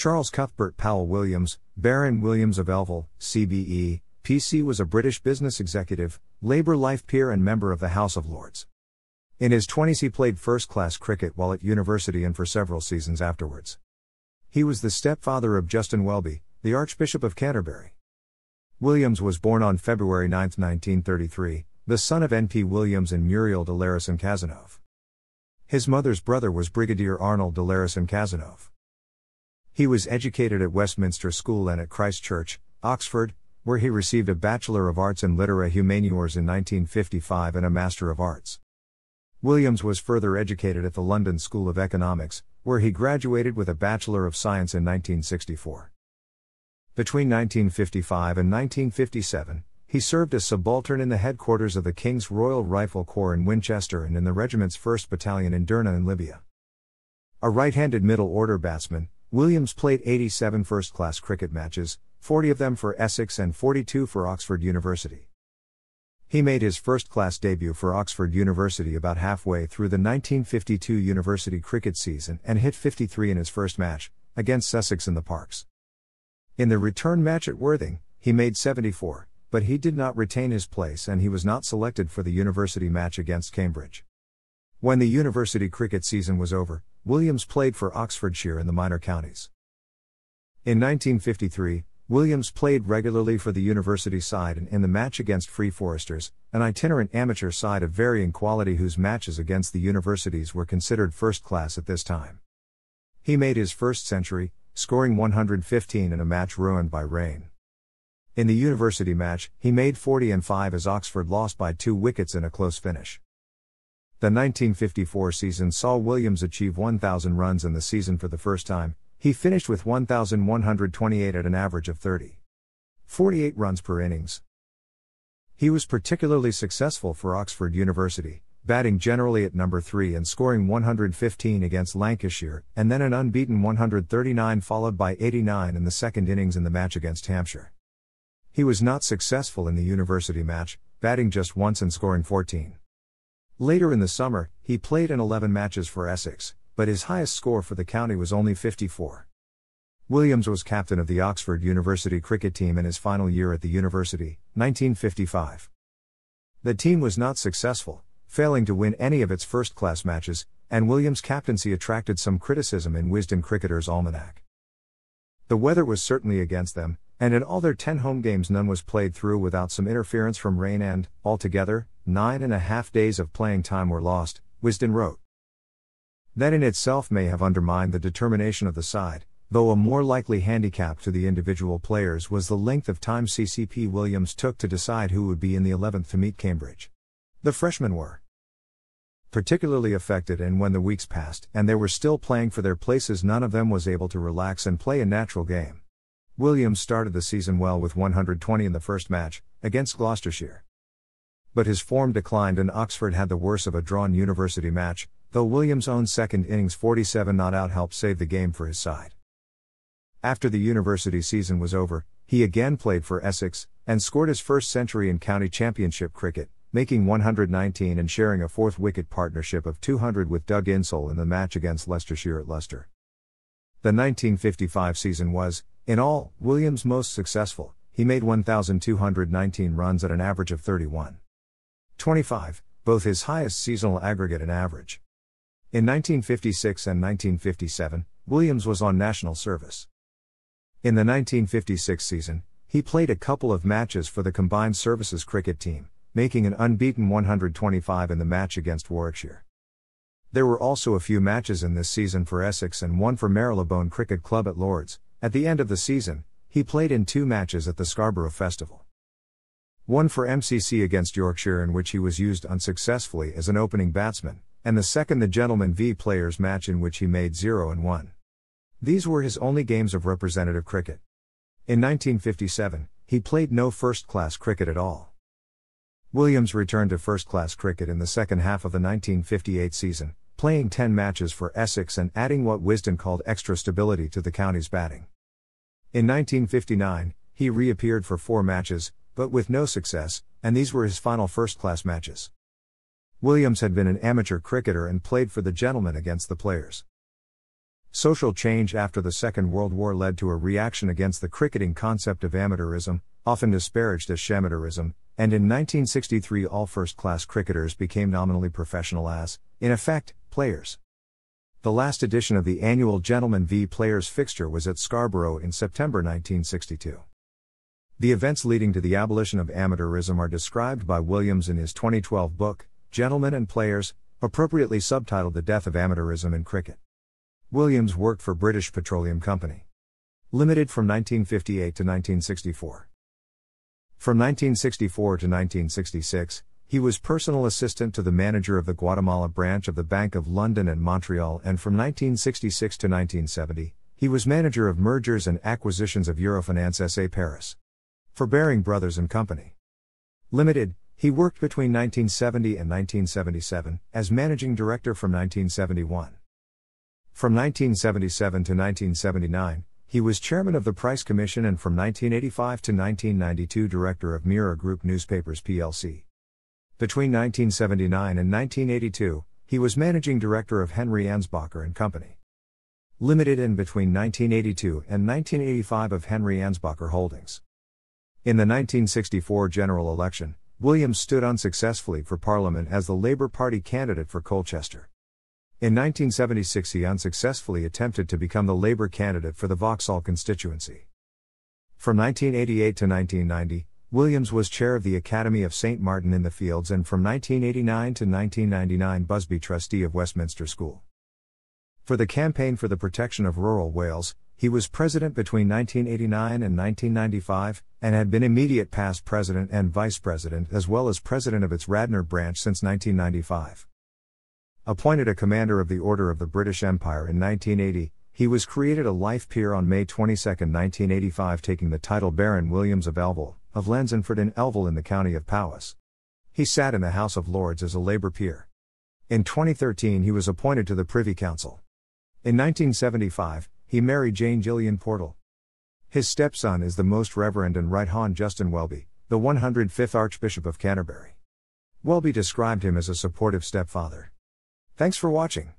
Charles Cuthbert Powell Williams, Baron Williams of Elvel, CBE, PC, was a British business executive, Labour-life peer and member of the House of Lords. In his 20s he played first-class cricket while at university and for several seasons afterwards. He was the stepfather of Justin Welby, the Archbishop of Canterbury. Williams was born on February 9, 1933, the son of N.P. Williams and Muriel de Lérisson Cazenove. His mother's brother was Brigadier Arnold de Lérisson Cazenove. He was educated at Westminster School and at Christ Church, Oxford, where he received a Bachelor of Arts in Literae Humaniores in 1955 and a Master of Arts. Williams was further educated at the London School of Economics, where he graduated with a Bachelor of Science in 1964. Between 1955 and 1957, he served as subaltern in the headquarters of the King's Royal Rifle Corps in Winchester and in the regiment's 1st Battalion in Derna in Libya. A right-handed middle-order batsman, Williams played 87 first-class cricket matches, 40 of them for Essex and 42 for Oxford University. He made his first-class debut for Oxford University about halfway through the 1952 university cricket season and hit 53 in his first match, against Sussex in the Parks. In the return match at Worthing, he made 74, but he did not retain his place and he was not selected for the university match against Cambridge. When the university cricket season was over, Williams played for Oxfordshire in the Minor Counties. In 1953, Williams played regularly for the university side and in the match against Free Foresters, an itinerant amateur side of varying quality whose matches against the universities were considered first class at this time. He made his first century, scoring 115 in a match ruined by rain. In the university match, he made 40 and 5 as Oxford lost by 2 wickets in a close finish. The 1954 season saw Williams achieve 1,000 runs in the season for the first time. He finished with 1,128 at an average of 30.48 runs per innings. He was particularly successful for Oxford University, batting generally at number 3 and scoring 115 against Lancashire, and then an unbeaten 139 followed by 89 in the second innings in the match against Hampshire. He was not successful in the university match, batting just once and scoring 14. Later in the summer, he played in 11 matches for Essex, but his highest score for the county was only 54. Williams was captain of the Oxford University cricket team in his final year at the university, 1955. The team was not successful, failing to win any of its first-class matches, and Williams' captaincy attracted some criticism in Wisden Cricketers' Almanac. The weather was certainly against them, and in all their 10 home games none was played through without some interference from rain and, altogether, 9.5 days of playing time were lost, Wisden wrote. That in itself may have undermined the determination of the side, though a more likely handicap to the individual players was the length of time CCP Williams took to decide who would be in the 11th to meet Cambridge. The freshmen were particularly affected, and when the weeks passed and they were still playing for their places, none of them was able to relax and play a natural game. Williams started the season well with 120 in the first match, against Gloucestershire. But his form declined and Oxford had the worse of a drawn university match, though Williams' own second innings 47 not out helped save the game for his side. After the university season was over, he again played for Essex, and scored his first century in county championship cricket, making 119 and sharing a 4th-wicket partnership of 200 with Doug Insole in the match against Leicestershire at Leicester. The 1955 season was, in all, Williams' most successful. He made 1,219 runs at an average of 31.25, both his highest seasonal aggregate and average. In 1956 and 1957, Williams was on national service. In the 1956 season, he played a couple of matches for the Combined Services cricket team, making an unbeaten 125 in the match against Warwickshire. There were also a few matches in this season for Essex and one for Marylebone Cricket Club at Lords. At the end of the season, he played in 2 matches at the Scarborough Festival. One for MCC against Yorkshire, in which he was used unsuccessfully as an opening batsman, and the second the Gentlemen v Players match, in which he made 0 and 1. These were his only games of representative cricket. In 1957, he played no first-class cricket at all. Williams returned to first-class cricket in the second half of the 1958 season, playing 10 matches for Essex and adding what Wisden called extra stability to the county's batting. In 1959, he reappeared for 4 matches, but with no success, and these were his final first-class matches. Williams had been an amateur cricketer and played for the Gentlemen against the Players. Social change after the Second World War led to a reaction against the cricketing concept of amateurism, often disparaged as shamateurism, and in 1963 all first-class cricketers became nominally professional as, in effect, players. The last edition of the annual Gentlemen v Players fixture was at Scarborough in September 1962. The events leading to the abolition of amateurism are described by Williams in his 2012 book, Gentlemen and Players, appropriately subtitled The Death of Amateurism in Cricket. Williams worked for British Petroleum Company Limited from 1958 to 1964. From 1964 to 1966, he was personal assistant to the manager of the Guatemala branch of the Bank of London and Montreal, and from 1966 to 1970, he was manager of mergers and acquisitions of Eurofinance SA Paris. For Baring Brothers and Company Limited, he worked between 1970 and 1977, as managing director from 1971. From 1977 to 1979, he was chairman of the Price Commission, and from 1985 to 1992 director of Mira Group Newspapers plc. Between 1979 and 1982, he was managing director of Henry Ansbacher and Company Limited, and between 1982 and 1985 of Henry Ansbacher Holdings. In the 1964 general election, Williams stood unsuccessfully for Parliament as the Labour Party candidate for Colchester. In 1976 he unsuccessfully attempted to become the Labour candidate for the Vauxhall constituency. From 1988 to 1990, Williams was chair of the Academy of St. Martin in the Fields, and from 1989 to 1999 Busby trustee of Westminster School. For the Campaign for the Protection of Rural Wales, he was president between 1989 and 1995, and had been immediate past president and vice president as well as president of its Radnor branch since 1995. Appointed a Commander of the Order of the British Empire in 1980, he was created a life peer on May 22, 1985, taking the title Baron Williams of Elvel, of Lansanford and Elvel in the county of Powys. He sat in the House of Lords as a Labour peer. In 2013 he was appointed to the Privy Council. In 1975, he married Jane Gillian Portal. His stepson is the Most Reverend and Right Hon Justin Welby, the 105th Archbishop of Canterbury. Welby described him as a supportive stepfather. Thanks for watching.